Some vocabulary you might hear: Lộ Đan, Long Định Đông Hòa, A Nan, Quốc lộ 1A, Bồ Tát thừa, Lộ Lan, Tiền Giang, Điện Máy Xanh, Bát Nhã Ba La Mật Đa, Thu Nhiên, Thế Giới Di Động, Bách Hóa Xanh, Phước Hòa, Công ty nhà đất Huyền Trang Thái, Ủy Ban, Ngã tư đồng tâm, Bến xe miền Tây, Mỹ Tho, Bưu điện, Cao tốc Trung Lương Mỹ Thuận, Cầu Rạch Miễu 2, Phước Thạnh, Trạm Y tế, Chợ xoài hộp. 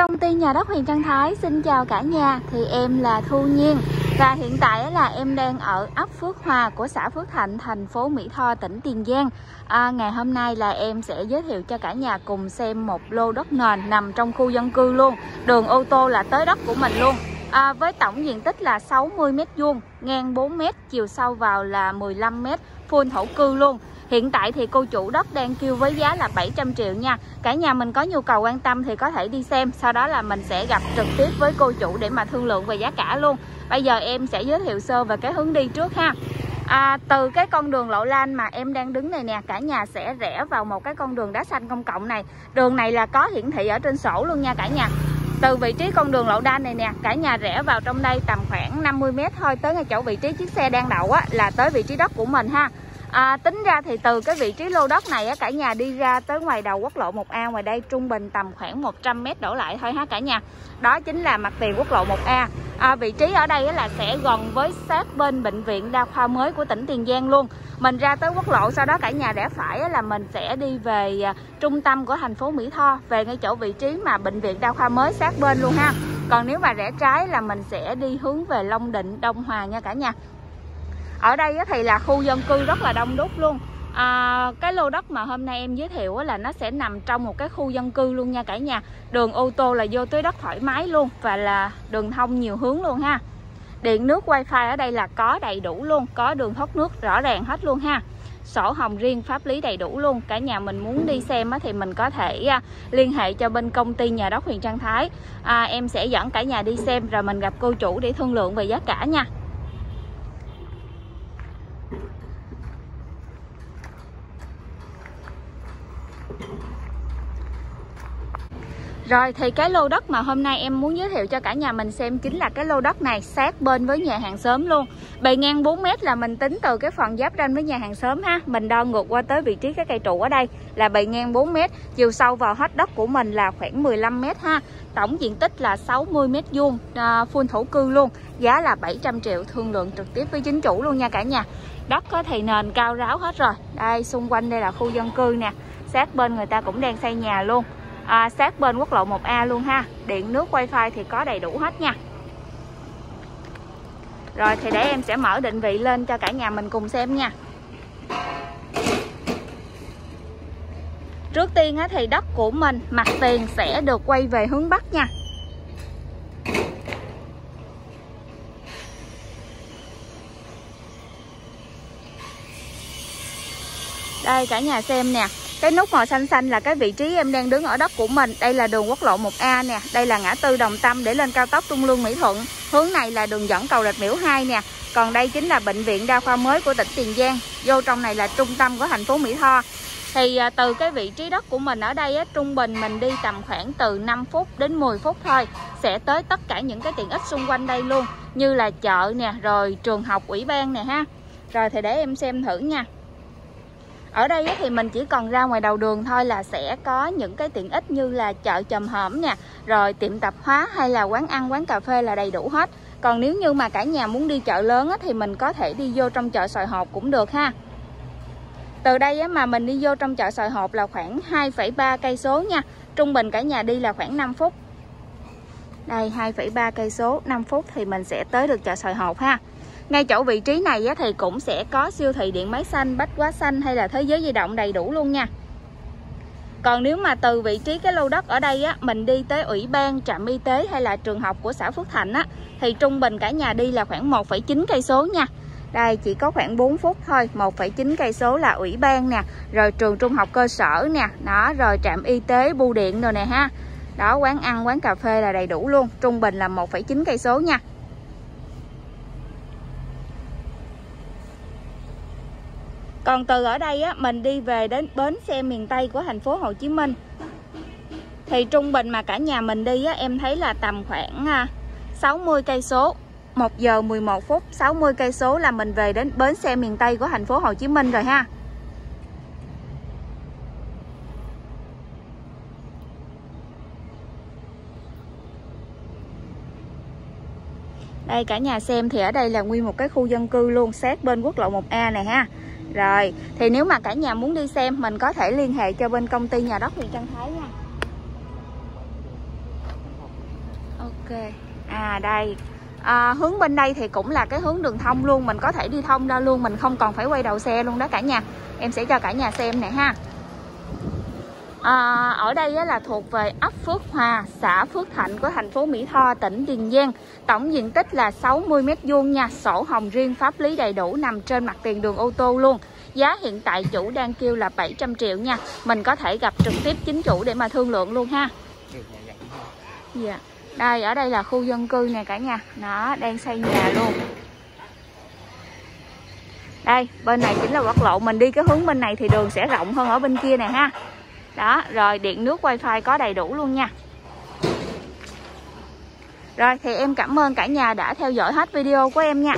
Công ty nhà đất Huyền Trang Thái xin chào cả nhà, thì em là Thu Nhiên và hiện tại là em đang ở ấp Phước Hòa của xã Phước Thạnh, thành phố Mỹ Tho, tỉnh Tiền Giang. Ngày hôm nay là em sẽ giới thiệu cho cả nhà cùng xem một lô đất nền nằm trong khu dân cư luôn, đường ô tô là tới đất của mình luôn. Với tổng diện tích là 60m2, ngang 4m, chiều sâu vào là 15m, full thổ cư luôn. Hiện tại thì cô chủ đất đang kêu với giá là 700 triệu nha. Cả nhà mình có nhu cầu quan tâm thì có thể đi xem, sau đó là mình sẽ gặp trực tiếp với cô chủ để mà thương lượng về giá cả luôn. Bây giờ em sẽ giới thiệu sơ về cái hướng đi trước ha. Từ cái con đường Lộ Lan mà em đang đứng này nè, cả nhà sẽ rẽ vào một cái con đường đá xanh công cộng này. Đường này là có hiển thị ở trên sổ luôn nha cả nhà. Từ vị trí con đường Lộ Đan này nè, cả nhà rẽ vào trong đây tầm khoảng 50m thôi, tới ngay chỗ vị trí chiếc xe đang đậu á, là tới vị trí đất của mình ha. Tính ra thì từ cái vị trí lô đất này á, cả nhà đi ra tới ngoài đầu quốc lộ 1A ngoài đây trung bình tầm khoảng 100m đổ lại thôi ha cả nhà. Đó chính là mặt tiền quốc lộ 1A. Vị trí ở đây á, là sẽ gần với sát bên bệnh viện đa khoa mới của tỉnh Tiền Giang luôn. Mình ra tới quốc lộ, sau đó cả nhà rẽ phải á, là mình sẽ đi về trung tâm của thành phố Mỹ Tho, về ngay chỗ vị trí mà bệnh viện đa khoa mới sát bên luôn ha. Còn nếu mà rẽ trái là mình sẽ đi hướng về Long Định Đông Hòa nha cả nhà. Ở đây thì là khu dân cư rất là đông đúc luôn. Cái lô đất mà hôm nay em giới thiệu là nó sẽ nằm trong một cái khu dân cư luôn nha cả nhà. Đường ô tô là vô tới đất thoải mái luôn, và là đường thông nhiều hướng luôn ha. Điện nước wifi ở đây là có đầy đủ luôn, có đường thoát nước rõ ràng hết luôn ha. Sổ hồng riêng pháp lý đầy đủ luôn. Cả nhà mình muốn đi xem thì mình có thể liên hệ cho bên công ty nhà đất Huyền Trang Thái. Em sẽ dẫn cả nhà đi xem rồi mình gặp cô chủ để thương lượng về giá cả nha. Rồi thì cái lô đất mà hôm nay em muốn giới thiệu cho cả nhà mình xem chính là cái lô đất này, sát bên với nhà hàng xóm luôn. Bề ngang 4m là mình tính từ cái phần giáp ranh với nhà hàng xóm ha. Mình đo ngược qua tới vị trí cái cây trụ ở đây là bề ngang 4m, chiều sâu vào hết đất của mình là khoảng 15m ha. Tổng diện tích là 60m2, full thổ cư luôn. Giá là 700 triệu, thương lượng trực tiếp với chính chủ luôn nha cả nhà. Đất thì nền cao ráo hết rồi. Đây, xung quanh đây là khu dân cư nè. Sát bên người ta cũng đang xây nhà luôn. Sát bên quốc lộ 1A luôn ha. Điện nước wifi thì có đầy đủ hết nha. Rồi thì để em sẽ mở định vị lên cho cả nhà mình cùng xem nha. Trước tiên thì đất của mình mặt tiền sẽ được quay về hướng Bắc nha. Đây cả nhà xem nè. Cái nút màu xanh xanh là cái vị trí em đang đứng ở đất của mình. Đây là đường quốc lộ 1A nè. Đây là ngã tư Đồng Tâm để lên cao tốc Trung Lương Mỹ Thuận. Hướng này là đường dẫn cầu Rạch Miễu 2 nè. Còn đây chính là bệnh viện đa khoa mới của tỉnh Tiền Giang. Vô trong này là trung tâm của thành phố Mỹ Tho. Thì từ cái vị trí đất của mình ở đây á, trung bình mình đi tầm khoảng từ 5 phút đến 10 phút thôi, sẽ tới tất cả những cái tiện ích xung quanh đây luôn, như là chợ nè, rồi trường học, ủy ban nè ha. Rồi thì để em xem thử nha. Ở đây thì mình chỉ cần ra ngoài đầu đường thôi là sẽ có những cái tiện ích như là chợ chòm hổm nè, rồi tiệm tạp hóa hay là quán ăn, quán cà phê là đầy đủ hết. Còn nếu như mà cả nhà muốn đi chợ lớn thì mình có thể đi vô trong chợ Xoài Hộp cũng được ha. Từ đây mà mình đi vô trong chợ Xoài Hộp là khoảng 2,3 cây số nha. Trung bình cả nhà đi là khoảng 5 phút. Đây 2,3 cây số, 5 phút thì mình sẽ tới được chợ Xoài Hộp ha. Ngay chỗ vị trí này thì cũng sẽ có siêu thị Điện Máy Xanh, Bách Hóa Xanh hay là Thế Giới Di Động đầy đủ luôn nha. Còn nếu mà từ vị trí cái lô đất ở đây mình đi tới Ủy ban, Trạm Y tế hay là trường học của xã Phước Thạnh thì trung bình cả nhà đi là khoảng 1,9 cây số nha. Đây chỉ có khoảng 4 phút thôi, 1,9 cây số là Ủy ban nè, rồi trường trung học cơ sở nè, đó rồi Trạm Y tế, Bưu điện rồi nè ha. Đó, quán ăn, quán cà phê là đầy đủ luôn, trung bình là 1,9 cây số nha. Còn từ ở đây mình đi về đến bến xe miền Tây của thành phố Hồ Chí Minh thì trung bình mà cả nhà mình đi em thấy là tầm khoảng 60 cây số, 1 giờ 11 phút, 60 cây số là mình về đến bến xe miền Tây của thành phố Hồ Chí Minh rồi ha. Đây cả nhà xem thì ở đây là nguyên một cái khu dân cư luôn, sát bên quốc lộ 1A này ha. Rồi, thì nếu mà cả nhà muốn đi xem mình có thể liên hệ cho bên công ty nhà đất Huyền Trang Thái nha. Ok. À đây. Hướng bên đây thì cũng là cái hướng đường thông luôn. Mình có thể đi thông ra luôn. Mình không còn phải quay đầu xe luôn đó cả nhà. Em sẽ cho cả nhà xem nè ha. Ở đây là thuộc về ấp Phước Hòa, xã Phước Thạnh của thành phố Mỹ Tho, tỉnh Tiền Giang. Tổng diện tích là 60 m² nha. Sổ hồng riêng, pháp lý đầy đủ, nằm trên mặt tiền đường ô tô luôn. Giá hiện tại chủ đang kêu là 700 triệu nha. Mình có thể gặp trực tiếp chính chủ để mà thương lượng luôn ha. Dạ. Đây, ở đây là khu dân cư này cả nhà. Nó đang xây nhà luôn. Đây, bên này chính là quốc lộ. Mình đi cái hướng bên này thì đường sẽ rộng hơn ở bên kia nè ha. Đó, rồi điện nước wifi có đầy đủ luôn nha. Rồi, thì em cảm ơn cả nhà đã theo dõi hết video của em nha.